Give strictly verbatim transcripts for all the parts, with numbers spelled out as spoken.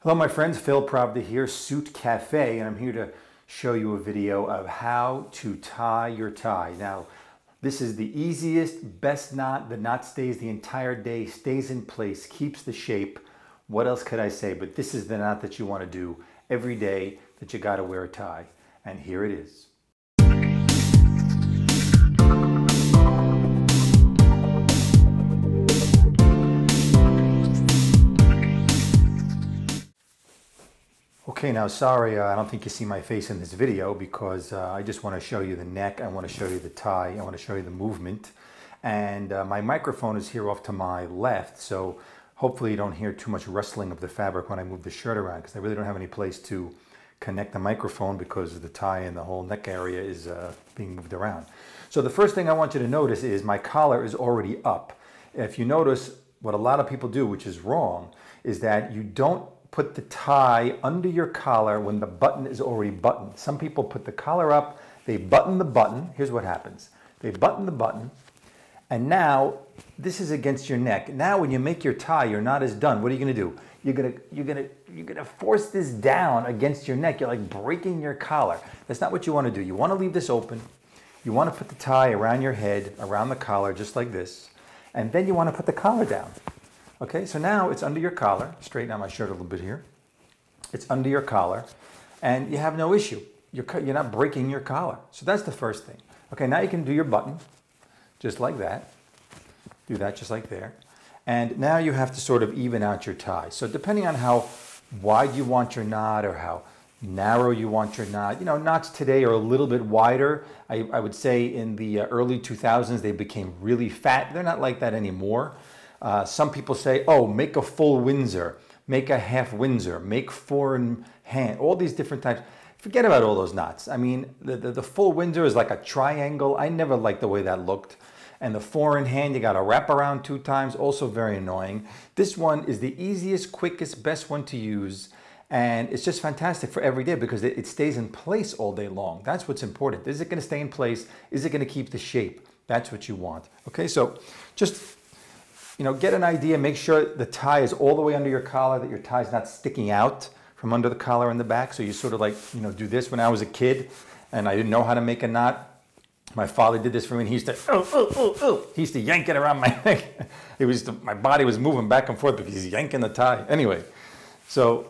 Hello my friends, Phil Pravda here, Suit Cafe, and I'm here to show you a video of how to tie your tie. Now, this is the easiest, best knot. The knot stays the entire day, stays in place, keeps the shape. What else could I say? But this is the knot that you want to do every day that you got to wear a tie. And here it is. Okay, now sorry, uh, I don't think you see my face in this video because uh, I just want to show you the neck, I want to show you the tie, I want to show you the movement. And uh, my microphone is here off to my left, so hopefully you don't hear too much rustling of the fabric when I move the shirt around, because I really don't have any place to connect the microphone because the tie and the whole neck area is uh, being moved around. So the first thing I want you to notice is my collar is already up. If you notice, what a lot of people do, which is wrong, is that you don't put the tie under your collar when the button is already buttoned. Some people put the collar up, they button the button. Here's what happens. They button the button, and now this is against your neck. Now when you make your tie, your knot is done. What are you gonna do? You're gonna, you're gonna, you're gonna force this down against your neck. You're like breaking your collar. That's not what you wanna do. You wanna leave this open. You wanna put the tie around your head, around the collar, just like this. And then you wanna put the collar down. Okay, so now it's under your collar. Straighten out my shirt a little bit here. It's under your collar, and you have no issue. You're, you're not breaking your collar. So that's the first thing. Okay, now you can do your button, just like that. Do that just like there. And now you have to sort of even out your tie. So depending on how wide you want your knot or how narrow you want your knot, you know, knots today are a little bit wider. I, I would say in the early two thousands, they became really fat. They're not like that anymore. Uh, some people say, oh, make a full Windsor, make a half Windsor, make four in hand, all these different types. Forget about all those knots. I mean, the, the, the full Windsor is like a triangle. I never liked the way that looked. And the four in hand, you got to wrap around two times, also very annoying. This one is the easiest, quickest, best one to use. And it's just fantastic for every day because it, it stays in place all day long. That's what's important. Is it going to stay in place? Is it going to keep the shape? That's what you want. Okay, so just... You know, get an idea, make sure the tie is all the way under your collar, that your tie is not sticking out from under the collar in the back. So you sort of like, you know, do this. When I was a kid and I didn't know how to make a knot, my father did this for me, and he used to, oh, oh, oh, oh. He used to yank it around my neck. It was, to, my body was moving back and forth because he's yanking the tie. Anyway, so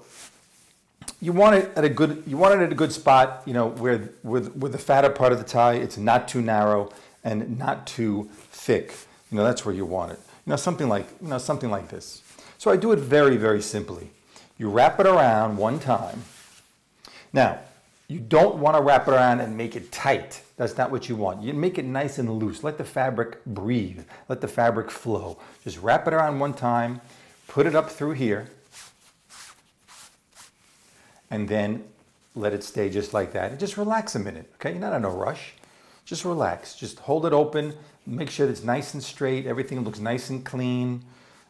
you want it at a good, you want it at a good spot, you know, where with, with the fatter part of the tie, it's not too narrow and not too thick. You know, that's where you want it. You know, something like, you know, something like this. So I do it very, very simply. You wrap it around one time. Now, you don't want to wrap it around and make it tight. That's not what you want. You make it nice and loose. Let the fabric breathe. Let the fabric flow. Just wrap it around one time, put it up through here, and then let it stay just like that. And just relax a minute, okay? You're not in a rush. Just relax, just hold it open, make sure that it's nice and straight, everything looks nice and clean,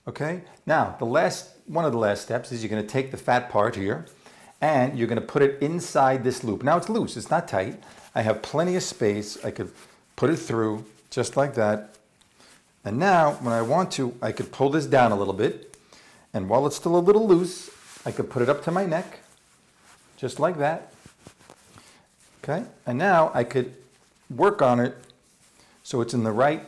okay? Now, the last, one of the last steps is you're gonna take the fat part here and you're gonna put it inside this loop. Now it's loose, it's not tight. I have plenty of space, I could put it through just like that. And now, when I want to, I could pull this down a little bit, and while it's still a little loose, I could put it up to my neck, just like that, okay? And now I could work on it so it's in the right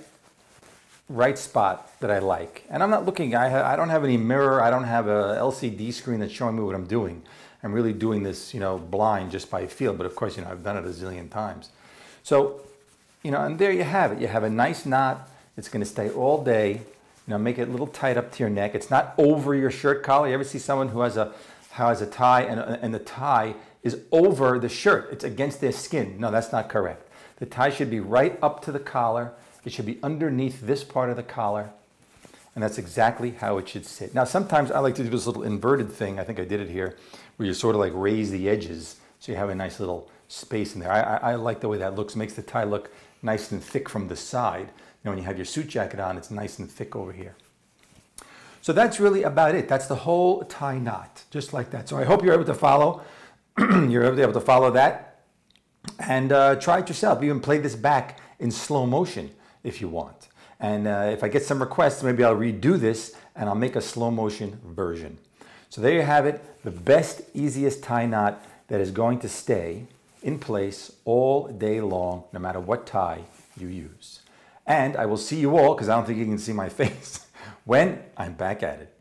right spot that I like. And I'm not looking, I, I don't have any mirror, I don't have a L C D screen that's showing me what I'm doing. I'm really doing this, you know, blind just by feel, but of course, you know, I've done it a zillion times. So, you know, and there you have it. You have a nice knot, it's gonna stay all day, you know, make it a little tight up to your neck. It's not over your shirt collar. You ever see someone who has a, who has a tie and, and the tie is over the shirt, it's against their skin? No, that's not correct. The tie should be right up to the collar. It should be underneath this part of the collar. And that's exactly how it should sit. Now, sometimes I like to do this little inverted thing. I think I did it here, where you sort of like raise the edges so you have a nice little space in there. I, I, I like the way that looks. It makes the tie look nice and thick from the side. You know, when you have your suit jacket on, it's nice and thick over here. So that's really about it. That's the whole tie knot, just like that. So I hope you're able to follow. You're able to follow that. And uh, try it yourself. Even play this back in slow motion if you want. And uh, if I get some requests, maybe I'll redo this and I'll make a slow motion version. So there you have it, the best, easiest tie knot that is going to stay in place all day long, no matter what tie you use. And I will see you all, because I don't think you can see my face, when I'm back at it.